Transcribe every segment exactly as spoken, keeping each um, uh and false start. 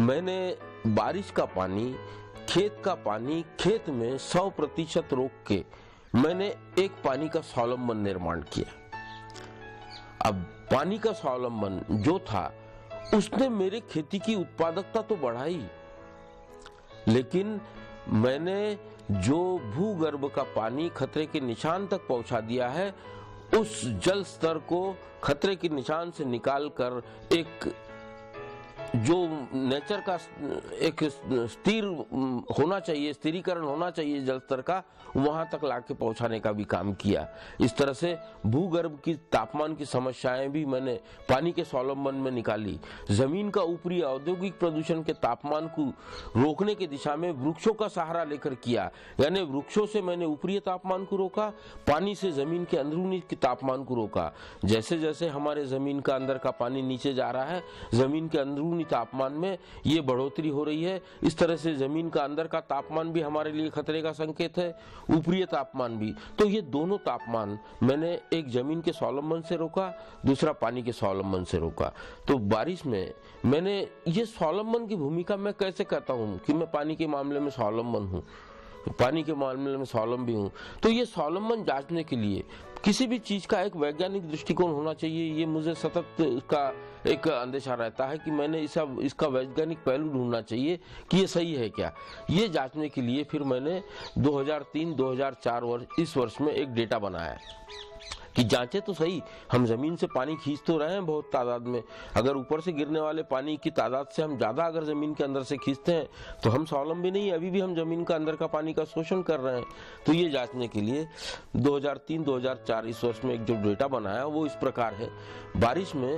मैंने बारिश का पानी, खेत का पानी खेत में सौ प्रतिशत रोक के मैंने एक पानी का स्वावलंबन निर्माण किया। अब पानी का स्वावलंबन जो था उसने मेरे खेती की उत्पादकता तो बढ़ाई, लेकिन मैंने जो भूगर्भ का पानी खतरे के निशान तक पहुंचा दिया है, उस जल स्तर को खतरे के निशान से निकालकर एक जो नेचर का एक स्थिर होना चाहिए, स्थिरीकरण होना चाहिए जल स्तर का, वहां तक लाके पहुंचाने का भी काम किया। इस तरह से भूगर्भ की तापमान की समस्याएं भी मैंने पानी के स्वावलंबन में निकाली। जमीन का ऊपरी औद्योगिक प्रदूषण के तापमान को रोकने की दिशा में वृक्षों का सहारा लेकर किया, यानी वृक्षों से मैंने ऊपरी तापमान को रोका, पानी से जमीन के अंदरूनी के तापमान को रोका। जैसे जैसे हमारे जमीन का अंदर का पानी नीचे जा रहा है, जमीन के अंदरूनी तापमान में ये बढ़ोतरी हो रही है। इस तरह से जमीन का अंदर का तापमान भी हमारे लिए खतरे का संकेत है, ऊपरी तापमान भी। तो ये दोनों तापमान मैंने एक जमीन के स्वावलंबन से रोका, दूसरा पानी के स्वावलंबन से रोका। तो बारिश में मैंने ये स्वावलंबन की भूमिका मैं कैसे करता हूं कि मैं पानी के मामले में स्वावलंबन हूं, पानी के मामले में स्वावलंबी हूँ। तो ये स्वावलंबन जांचने के लिए किसी भी चीज का एक वैज्ञानिक दृष्टिकोण होना चाहिए। ये मुझे सतत का एक अंदेशा रहता है कि मैंने इस इसका वैज्ञानिक पहलू ढूंढना चाहिए कि ये सही है क्या। ये जांचने के लिए फिर मैंने दो हज़ार तीन दो हज़ार चार वर्ष इस वर्ष में एक डेटा बनाया कि जांचे तो सही, हम जमीन से पानी खींच तो रहे हैं बहुत तादाद में। अगर ऊपर से गिरने वाले पानी की तादाद से हम ज्यादा अगर जमीन के अंदर से खींचते हैं तो हम स्वावलंबी नहीं, अभी भी हम जमीन का अंदर का पानी का शोषण कर रहे हैं। तो ये जांचने के लिए दो हज़ार तीन दो हज़ार चार इस वर्ष में एक जो डेटा बनाया वो इस प्रकार है। बारिश में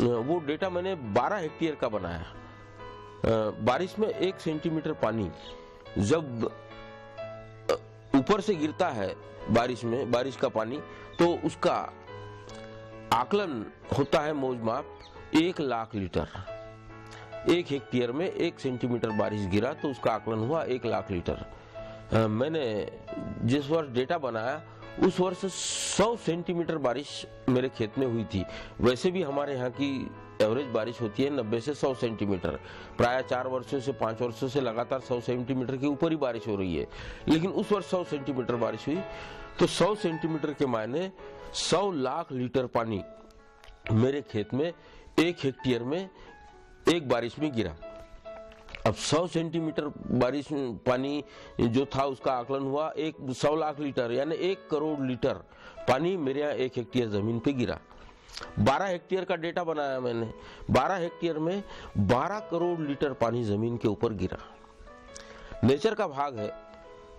वो डेटा मैंने बारह हेक्टेयर का बनाया। बारिश में एक सेंटीमीटर पानी जब ऊपर से गिरता है बारिश में, बारिश का पानी, तो उसका आकलन होता है मौज माप एक लाख लीटर। एक हेक्टेयर में एक सेंटीमीटर बारिश गिरा तो उसका आकलन हुआ एक लाख लीटर। आ, मैंने जिस वर्ष डेटा बनाया उस वर्ष सौ सेंटीमीटर बारिश मेरे खेत में हुई थी। वैसे भी हमारे यहाँ की एवरेज बारिश होती है नब्बे से सौ सेंटीमीटर, प्राय चार वर्षों से पांच वर्षों से लगातार सौ सेंटीमीटर के ऊपर ही बारिश हो रही है, लेकिन उस वर्ष सौ सेंटीमीटर बारिश हुई। तो सौ सेंटीमीटर के मायने सौ लाख लीटर पानी मेरे खेत में एक हेक्टेयर में एक बारिश में गिरा। अब सौ सेंटीमीटर बारिश पानी जो था उसका आकलन हुआ एक सौ लाख लीटर, यानी एक करोड़ लीटर पानी मेरे यहाँ एक हेक्टेयर जमीन पे गिरा। बारह हेक्टेयर का डेटा बनाया मैंने, बारह हेक्टेयर में बारह करोड़ लीटर पानी जमीन के ऊपर गिरा। नेचर का भाग है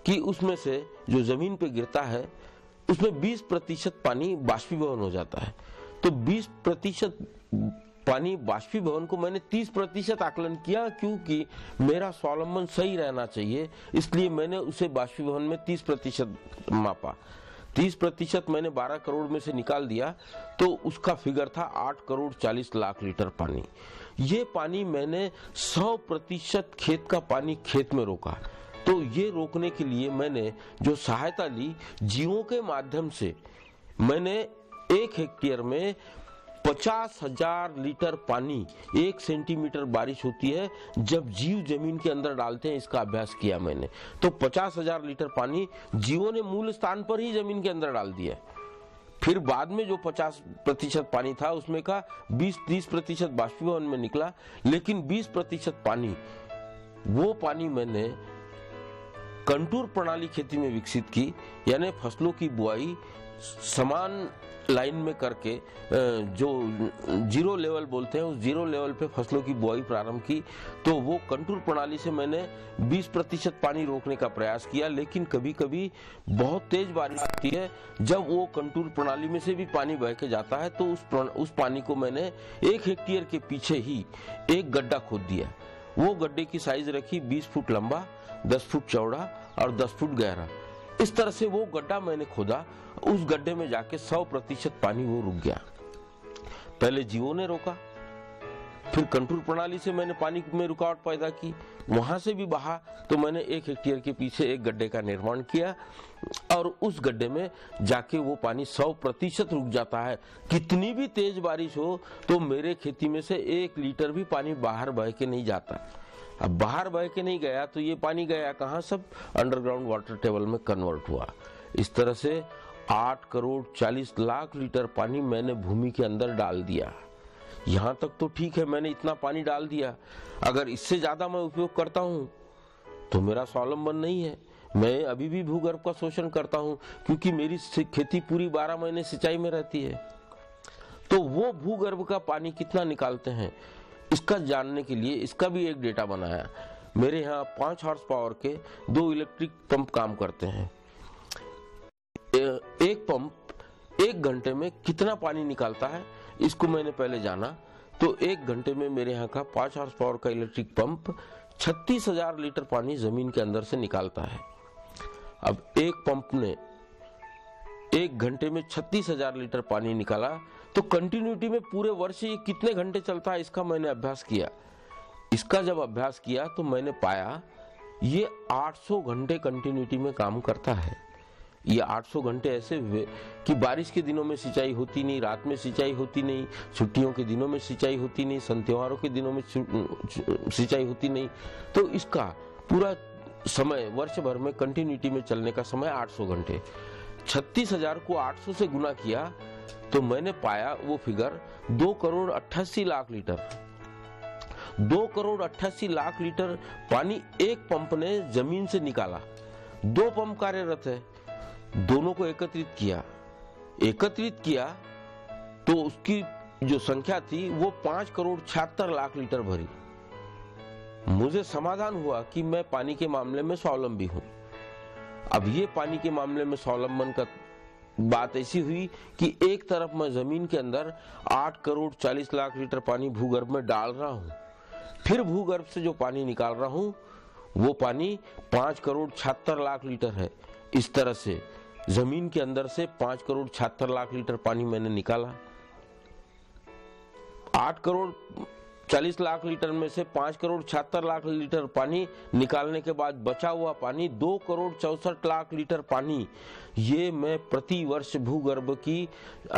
कि उसमें से जो जमीन पे गिरता है उसमें बीस प्रतिशत पानी बाष्पीभवन हो जाता है। तो बीस प्रतिशत पानी बाष्पीभवन को मैंने तीस प्रतिशत आकलन किया, क्योंकि मेरा स्वावलंबन सही रहना चाहिए, इसलिए मैंने उसे बाष्पीभवन में तीस प्रतिशत मापा। तीस प्रतिशत मैंने बारह करोड़ में से निकाल दिया तो उसका फिगर था आठ करोड़ चालीस लाख लीटर पानी। ये पानी मैंने सौ प्रतिशत खेत का पानी खेत में रोका। तो ये रोकने के लिए मैंने जो सहायता ली जीवों के माध्यम से, मैंने एक हेक्टेयर में पचास हजार लीटर पानी एक सेंटीमीटर बारिश होती है जब जीव जमीन के अंदर डालते हैं, इसका अभ्यास किया मैंने। तो पचास हजार लीटर पानी जीवों ने मूल स्थान पर ही जमीन के अंदर डाल दिया। फिर बाद में जो पचास प्रतिशत पानी था उसमें का बीस तीस प्रतिशत बाष्पीभवन में निकला, लेकिन बीस प्रतिशत पानी, वो पानी मैंने कंटूर प्रणाली खेती में विकसित की, यानी फसलों की बुआई समान लाइन में करके, जो जीरो लेवल बोलते हैं उस जीरो लेवल पे फसलों की बुआई प्रारंभ की। तो वो कंटूर प्रणाली से मैंने बीस प्रतिशत पानी रोकने का प्रयास किया, लेकिन कभी कभी बहुत तेज बारिश होती है, जब वो कंटूर प्रणाली में से भी पानी बह के जाता है तो उस उस पानी को मैंने एक हेक्टेयर के पीछे ही एक गड्ढा खोद दिया। वो गड्ढे की साइज रखी बीस फुट लंबा, दस फुट चौड़ा और दस फुट गहरा। इस तरह से वो गड्ढा मैंने खोदा, उस गड्ढे में जाके सौ प्रतिशत पानी वो रुक गया। पहले जीवों ने रोका, फिर कंट्रोल प्रणाली से मैंने पानी में रुकावट पैदा की, वहाँ से भी बहा, तो मैंने एक हेक्टेयर के पीछे एक गड्ढे का निर्माण किया और उस गड्ढे में जाके वो पानी सौ प्रतिशत रुक जाता है। कितनी भी तेज बारिश हो तो मेरे खेती में से एक लीटर भी पानी बाहर बह के नहीं जाता। अब बाहर बह के नहीं गया तो ये पानी गया कहाँ? सब अंडरग्राउंड वाटर टेबल में कन्वर्ट हुआ। इस तरह से आठ करोड़ चालीस लाख लीटर पानी मैंने भूमि के अंदर डाल दिया। यहाँ तक तो ठीक है, मैंने इतना पानी डाल दिया। अगर इससे ज्यादा मैं उपयोग करता हूँ तो मेरा स्वावलंबन नहीं है, मैं अभी भी भूगर्भ का शोषण करता हूँ, क्योंकि मेरी खेती पूरी बारह महीने सिंचाई में रहती है। तो वो भूगर्भ का पानी कितना निकालते हैं, इसका जानने के लिए इसका भी एक डेटा बनाया। मेरे यहाँ पांच हॉर्स पावर के दो इलेक्ट्रिक पंप काम करते हैं। एक पंप एक घंटे में कितना पानी निकालता है, इसको मैंने पहले जाना। तो एक घंटे में मेरे यहाँ का पांच हॉर्स पावर का इलेक्ट्रिक पंप छत्तीस हजार लीटर पानी जमीन के अंदर से निकालता है। अब एक पंप ने एक घंटे में छत्तीस हजार लीटर पानी निकाला तो कंटिन्यूटी में पूरे वर्ष ये कितने घंटे चलता है, इसका मैंने अभ्यास किया। इसका जब अभ्यास किया तो मैंने पाया ये आठ सौ घंटे कंटिन्यूटी में काम करता है। ये आठ सौ घंटे ऐसे हुए कि बारिश के दिनों में सिंचाई होती नहीं, रात में सिंचाई होती नहीं, छुट्टियों के दिनों में सिंचाई होती नहीं, सन त्योहारों के दिनों में सिंचाई होती नहीं। तो इसका पूरा समय वर्ष भर में कंटिन्यूटी में चलने का समय आठ सौ घंटे। छत्तीस हजार को आठ सौ से गुना किया तो मैंने पाया वो फिगर दो करोड़ अट्ठासी लाख लीटर दो करोड़ अट्ठासी लाख लीटर पानी एक पंप ने जमीन से निकाला। दो पंप कार्यरत है, दोनों को एकत्रित किया एकत्रित किया तो उसकी जो संख्या थी वो पांच करोड़ छिहत्तर लाख लीटर भरी। मुझे समाधान हुआ कि मैं पानी के मामले में स्वावलंबी हूं। अब ये पानी के मामले में स्वावलंबन का बात ऐसी हुई कि एक तरफ मैं जमीन के अंदर आठ करोड़ चालीस लाख लीटर पानी भूगर्भ में डाल रहा हूं, फिर भूगर्भ से जो पानी निकाल रहा हूं वो पानी पांच करोड़ छिहत्तर लाख लीटर है। इस तरह से जमीन के अंदर से पांच करोड़ छिहत्तर लाख लीटर पानी मैंने निकाला। आठ करोड़ चालीस लाख लीटर में से पांच करोड़ छिहत्तर लाख लीटर पानी निकालने के बाद बचा हुआ पानी दो करोड़ चौसठ लाख लीटर पानी, ये मैं प्रति वर्ष भूगर्भ की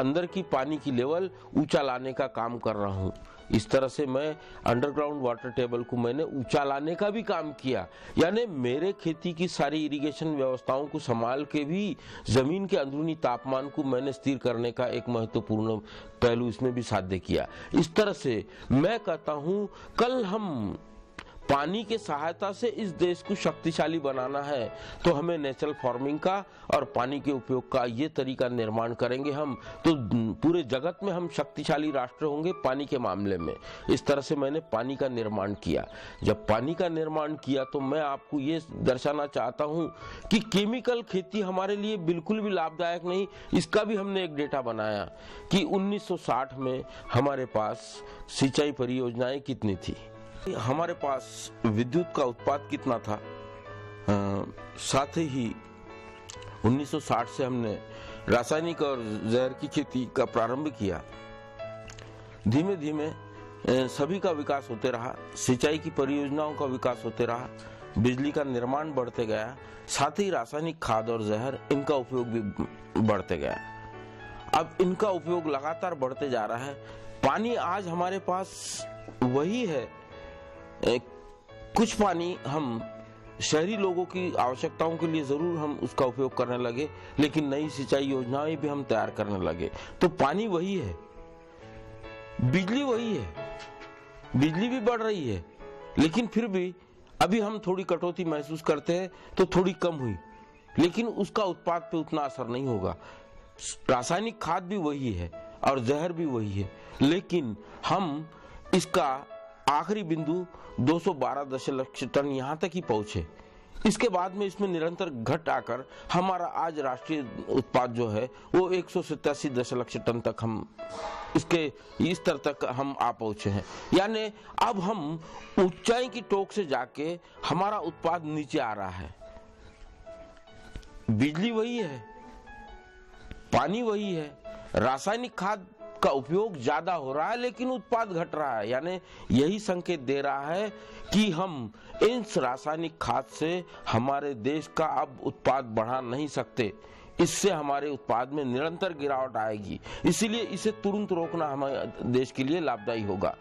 अंदर की पानी की लेवल ऊंचा लाने का काम कर रहा हूँ। इस तरह से मैं अंडरग्राउंड वाटर टेबल को मैंने ऊंचा लाने का भी काम किया। यानी मेरे खेती की सारी इरिगेशन व्यवस्थाओं को संभाल के भी जमीन के अंदरूनी तापमान को मैंने स्थिर करने का एक महत्वपूर्ण पहलू इसमें भी साध्य किया। इस तरह से मैं कहता हूं कल हम पानी के सहायता से इस देश को शक्तिशाली बनाना है तो हमें नेचुरल फार्मिंग का और पानी के उपयोग का ये तरीका निर्माण करेंगे हम तो पूरे जगत में हम शक्तिशाली राष्ट्र होंगे पानी के मामले में। इस तरह से मैंने पानी का निर्माण किया। जब पानी का निर्माण किया तो मैं आपको ये दर्शाना चाहता हूँ कि केमिकल खेती हमारे लिए बिल्कुल भी लाभदायक नहीं। इसका भी हमने एक डेटा बनाया कि उन्नीस सौ साठ में हमारे पास सिंचाई परियोजनाएं कितनी थी, हमारे पास विद्युत का उत्पाद कितना था, आ, साथ ही उन्नीस सौ साठ से हमने रासायनिक और जहर की खेती का प्रारंभ किया। धीमे धीमे सभी का विकास होते रहा, सिंचाई की परियोजनाओं का विकास होते रहा, बिजली का निर्माण बढ़ते गया, साथ ही रासायनिक खाद और जहर इनका उपयोग भी बढ़ते गया। अब इनका उपयोग लगातार बढ़ते जा रहा है। पानी आज हमारे पास वही है। कुछ पानी हम शहरी लोगों की आवश्यकताओं के लिए जरूर हम उसका उपयोग करने लगे, लेकिन नई सिंचाई योजनाएं भी हम तैयार करने लगे। तो पानी वही है, बिजली वही है, बिजली भी बढ़ रही है, लेकिन फिर भी अभी हम थोड़ी कटौती महसूस करते हैं तो थोड़ी कम हुई, लेकिन उसका उत्पाद पे उतना असर नहीं होगा। रासायनिक खाद भी वही है और जहर भी वही है, लेकिन हम इसका आखिरी बिंदु दो सौ बारह दशलक्ष टन यहाँ तक ही पहुंचे। इसके बाद में इसमें निरंतर घट आकर हमारा आज राष्ट्रीय उत्पाद जो है वो एक सौ सत्तासी दशलक्ष टन तक हम इसके इस स्तर तक हम आ पहुंचे हैं। यानी अब हम ऊंचाई की टोक से जाके हमारा उत्पाद नीचे आ रहा है। बिजली वही है, पानी वही है, रासायनिक खाद का उपयोग ज्यादा हो रहा है लेकिन उत्पाद घट रहा है, यानी यही संकेत दे रहा है कि हम इन रासायनिक खाद से हमारे देश का अब उत्पाद बढ़ा नहीं सकते, इससे हमारे उत्पाद में निरंतर गिरावट आएगी, इसीलिए इसे तुरंत रोकना हमारे देश के लिए लाभदायी होगा।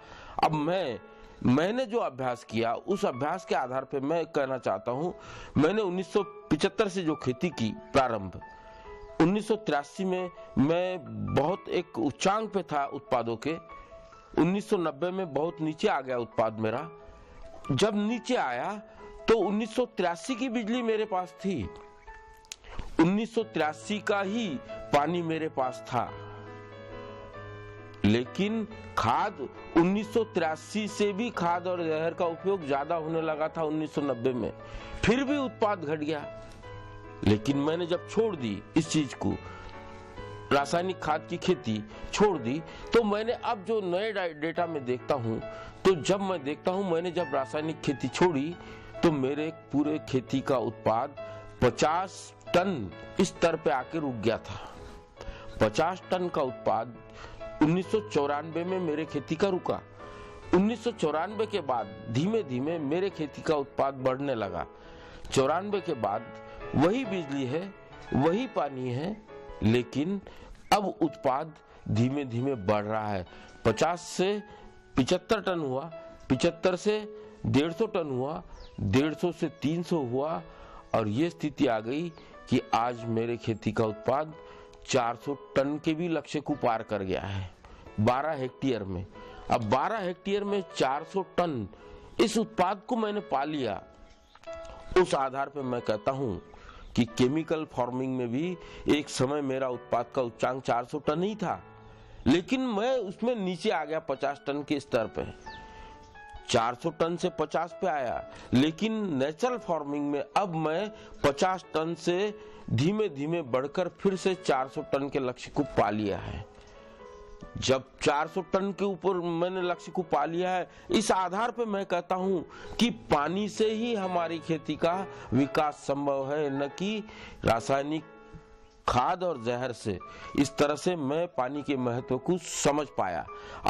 अब मैं मैंने जो अभ्यास किया उस अभ्यास के आधार पर मैं कहना चाहता हूँ, मैंने उन्नीस सौ पचहत्तर से जो खेती की प्रारंभ, उन्नीस सौ तिरासी में मैं बहुत एक उच्चांक पे था उत्पादों के, उन्नीस सौ नब्बे में बहुत नीचे आ गया उत्पाद मेरा। जब नीचे आया तो उन्नीस सौ तिरासी की बिजली मेरे पास थी, उन्नीस सौ तिरासी का ही पानी मेरे पास था, लेकिन खाद उन्नीस सौ तिरासी से भी खाद और जहर का उपयोग ज्यादा होने लगा था उन्नीस सौ नब्बे में, फिर भी उत्पाद घट गया। लेकिन मैंने जब छोड़ दी इस चीज को, रासायनिक खाद की खेती छोड़ दी, तो मैंने अब जो नए डेटा में देखता हूँ, तो जब मैं देखता हूँ मैंने जब रासायनिक खेती छोड़ी तो मेरे पूरे खेती का उत्पाद पचास टन इस स्तर पे आके रुक गया था। पचास टन का उत्पाद उन्नीस सौ चौरानवे में मेरे खेती का रुका। उन्नीस सौ चौरानवे के बाद धीमे धीमे मेरे खेती का उत्पाद बढ़ने लगा। चौरानवे के बाद वही बिजली है, वही पानी है, लेकिन अब उत्पाद धीमे धीमे बढ़ रहा है। पचास से पिचहत्तर टन हुआ, पिचहत्तर से डेढ़ सौ टन हुआ, डेढ़ सौ से तीन सौ हुआ, और ये स्थिति आ गई कि आज मेरे खेती का उत्पाद चार सौ टन के भी लक्ष्य को पार कर गया है बारह हेक्टेयर में। अब बारह हेक्टेयर में चार सौ टन इस उत्पाद को मैंने पा लिया। उस आधार पर मैं कहता हूँ कि केमिकल फार्मिंग में भी एक समय मेरा उत्पाद का उच्चांक चार सौ टन ही था, लेकिन मैं उसमें नीचे आ गया पचास टन के स्तर पे, चार सौ टन से पचास पे आया। लेकिन नेचुरल फार्मिंग में अब मैं पचास टन से धीमे धीमे बढ़कर फिर से चार सौ टन के लक्ष्य को पा लिया है। जब चार सौ टन के ऊपर मैंने लक्ष्य को पा लिया है, इस आधार पर मैं कहता हूं कि पानी से ही हमारी खेती का विकास संभव है, न कि रासायनिक खाद और जहर से। इस तरह से मैं पानी के महत्व को समझ पाया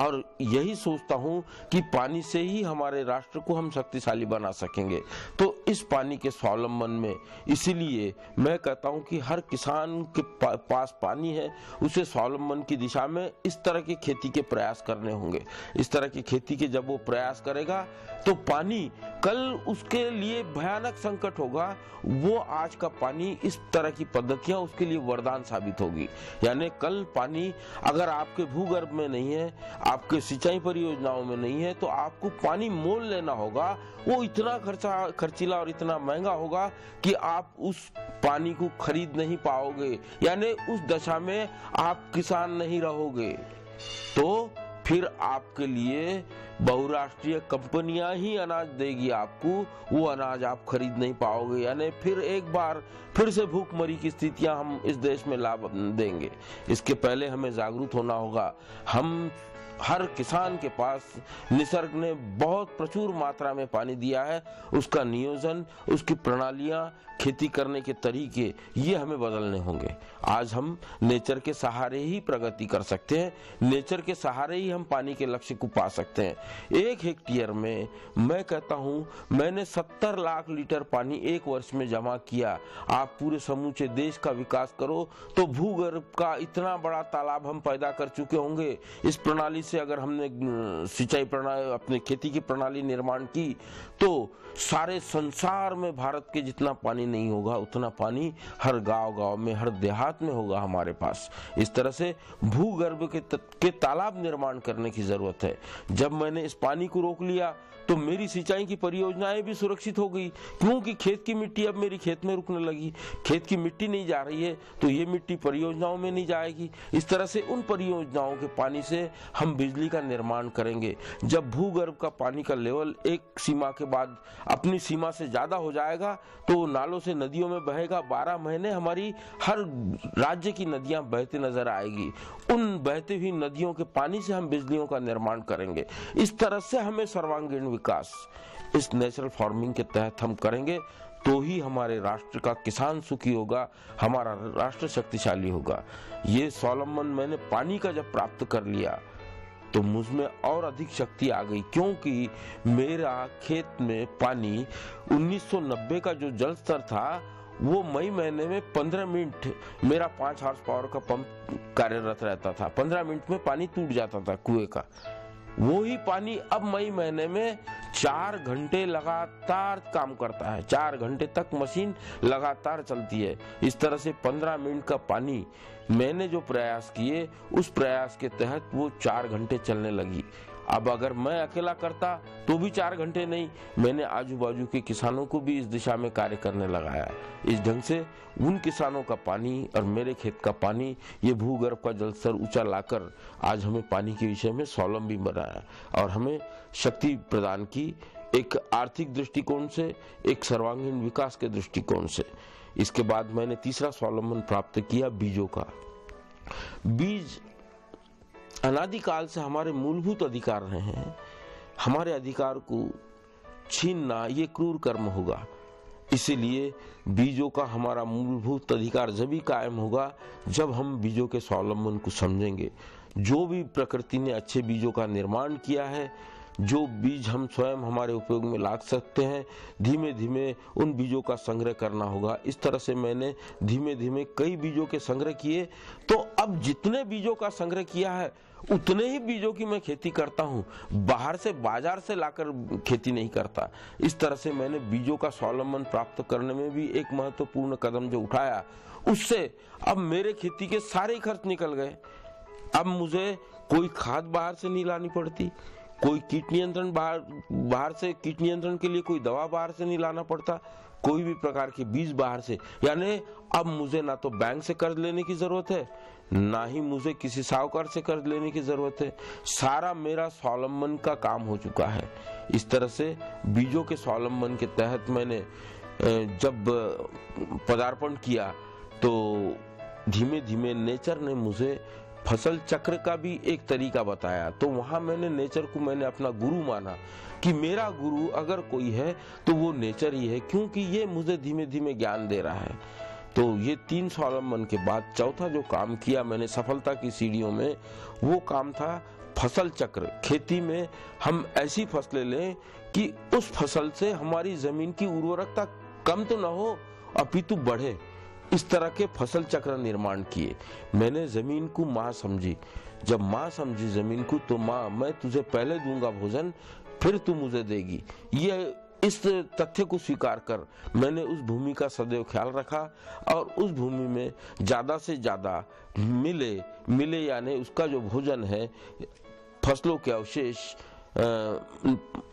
और यही सोचता हूं कि पानी से ही हमारे राष्ट्र को हम शक्तिशाली बना सकेंगे। तो इस पानी के स्वावलंबन में, इसीलिए मैं कहता हूं कि हर किसान के पास पानी है, उसे स्वावलंबन की दिशा में इस तरह की खेती के प्रयास करने होंगे। इस तरह की खेती के जब वो प्रयास करेगा तो पानी कल उसके लिए भयानक संकट होगा, वो आज का पानी इस तरह की पद्धतियां उसके लिए वरदान साबित होगी। यानी कल पानी अगर आपके भूगर्भ में नहीं है, आपके सिंचाई परियोजनाओं में नहीं है, तो आपको पानी मोल लेना होगा। वो इतना खर्चा खर्चीला और इतना महंगा होगा कि आप उस पानी को खरीद नहीं पाओगे, यानी उस दशा में आप किसान नहीं रहोगे। तो फिर आपके लिए बहुराष्ट्रीय कंपनियां ही अनाज देगी आपको, वो अनाज आप खरीद नहीं पाओगे, यानी फिर एक बार फिर से भूखमरी की स्थितियां हम इस देश में लाभ देंगे। इसके पहले हमें जागरूक होना होगा। हम हर किसान के पास निसर्ग ने बहुत प्रचुर मात्रा में पानी दिया है, उसका नियोजन, उसकी प्रणालियां, खेती करने के तरीके, ये हमें बदलने होंगे। आज हम नेचर के सहारे ही प्रगति कर सकते हैं, नेचर के सहारे ही हम पानी के लक्ष्य को पा सकते हैं। एक हेक्टेयर में मैं कहता हूं मैंने सत्तर लाख लीटर पानी एक वर्ष में जमा किया। आप पूरे समूचे देश का विकास करो तो भूगर्भ का इतना बड़ा तालाब हम पैदा कर चुके होंगे। इस प्रणाली से अगर हमने सिंचाई प्रणाली, अपने खेती की प्रणाली निर्माण की, तो सारे संसार में भारत के जितना पानी नहीं होगा उतना पानी हर गांव गांव में, हर देहात में होगा हमारे पास। इस तरह से भूगर्भ के, के तालाब निर्माण करने की जरूरत है। जब मैंने इस पानी को रोक लिया तो मेरी सिंचाई की परियोजनाएं भी सुरक्षित हो गई, क्योंकि खेत की मिट्टी अब मेरी खेत में रुकने लगी। खेत की मिट्टी नहीं जा रही है तो ये मिट्टी परियोजनाओं में नहीं जाएगी। इस तरह से उन परियोजनाओं के पानी से हम बिजली का निर्माण करेंगे। जब भूगर्भ का पानी का लेवल एक सीमा के बाद अपनी सीमा से ज्यादा हो जाएगा तो नालों से नदियों में बहेगा। बारह महीने हमारी हर राज्य की नदियां बहते नजर आएगी। उन बहती हुई नदियों के पानी से हम बिजलियों का निर्माण करेंगे। इस तरह से हमें सर्वांगीण विकास इस नेचुरल फार्मिंग के तहत हम करेंगे तो ही हमारे राष्ट्र का किसान सुखी होगा, हमारा राष्ट्र शक्तिशाली होगा। ये स्वावलंबन मैंने पानी का जब प्राप्त कर लिया तो मुझ में और अधिक शक्ति आ गई, क्योंकि मेरा खेत में पानी उन्नीस सौ नब्बे का जो जल स्तर था वो मई महीने में पंद्रह मिनट, मेरा पाँच हॉर्स पावर का पंप कार्यरत रहता था, पंद्रह मिनट में पानी टूट जाता था कुएं का। वो ही पानी अब मई महीने में चार घंटे लगातार काम करता है, चार घंटे तक मशीन लगातार चलती है। इस तरह से पंद्रह मिनट का पानी मैंने जो प्रयास किए, उस प्रयास के तहत वो चार घंटे चलने लगी। अब अगर मैं अकेला करता तो भी चार घंटे नहीं, मैंने आजू बाजू के किसानों को भी इस दिशा में कार्य करने लगाया। इस ढंग से उन किसानों का पानी और मेरे खेत का पानी, ये भूगर्भ का जल स्तर ऊंचा लाकर आज हमें पानी के विषय में स्वावलंबी बनाया और हमें शक्ति प्रदान की, एक आर्थिक दृष्टिकोण से, एक सर्वांगीण विकास के दृष्टिकोण से। इसके बाद मैंने तीसरा स्वावलंबन प्राप्त किया बीजों का। बीज अनादिकाल से हमारे मूलभूत अधिकार रहे हैं, हमारे अधिकार को छीनना ये क्रूर कर्म होगा। इसीलिए बीजों का हमारा मूलभूत अधिकार जब भी कायम होगा जब हम बीजों के स्वावलंबन को समझेंगे। जो भी प्रकृति ने अच्छे बीजों का निर्माण किया है, जो बीज हम स्वयं हमारे उपयोग में ला सकते हैं, धीमे धीमे उन बीजों का संग्रह करना होगा। इस तरह से मैंने धीमे धीमे कई बीजों के संग्रह किए, तो अब जितने बीजों का संग्रह किया है उतने ही बीजों की मैं खेती करता हूं, बाहर से बाजार से लाकर खेती नहीं करता। इस तरह से मैंने बीजों का स्वावलंबन प्राप्त करने में भी एक महत्वपूर्ण कदम जो उठाया, उससे अब मेरे खेती के सारे खर्च निकल गए। अब मुझे कोई खाद बाहर से नहीं लानी पड़ती, कोई कीट नियंत्रण बाहर बाहर से कीट नियंत्रण के लिए कोई दवा बाहर से नहीं लाना पड़ता, कोई भी प्रकार के बीज बाहर से। यानी अब मुझे ना तो बैंक से कर्ज लेने की जरूरत है, ना ही मुझे किसी साहूकार से कर्ज लेने की जरूरत है। सारा मेरा स्वावलंबन का काम हो चुका है। इस तरह से बीजों के स्वावलंबन के तहत मैंने जब पदार्पण किया तो धीमे धीमे नेचर ने मुझे फसल चक्र का भी एक तरीका बताया। तो वहां मैंने नेचर को मैंने अपना गुरु माना कि मेरा गुरु अगर कोई है तो वो नेचर ही है, क्योंकि ये मुझे धीमे धीमे ज्ञान दे रहा है। तो ये तीन स्वावलंबन के बाद चौथा जो काम किया मैंने सफलता की सीढ़ियों में, वो काम था फसल चक्र। खेती में हम ऐसी फसलें लें कि उस फसल से हमारी जमीन की उर्वरकता कम तो ना हो अपितु बढ़े। इस तरह के फसल चक्र निर्माण किए। मैंने जमीन को माँ समझी, जब माँ समझी जमीन को तो माँ मैं तुझे पहले दूंगा भोजन फिर तू मुझे देगी, ये इस तथ्य को स्वीकार कर मैंने उस भूमि का सदैव ख्याल रखा और उस भूमि में ज्यादा से ज्यादा मिले मिले यानी उसका जो भोजन है फसलों के अवशेष,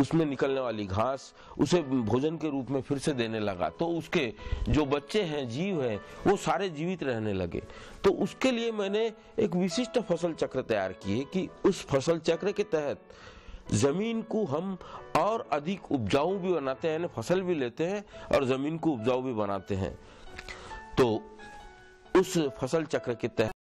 उसमें निकलने वाली घास, उसे भोजन के रूप में फिर से देने लगा। तो उसके जो बच्चे हैं, जीव हैं, वो सारे जीवित रहने लगे। तो उसके लिए मैंने एक विशिष्ट फसल चक्र तैयार किए कि उस फसल चक्र के तहत जमीन को हम और अधिक उपजाऊ भी बनाते हैं, यानी फसल भी लेते हैं और जमीन को उपजाऊ भी बनाते हैं। तो उस फसल चक्र के तहत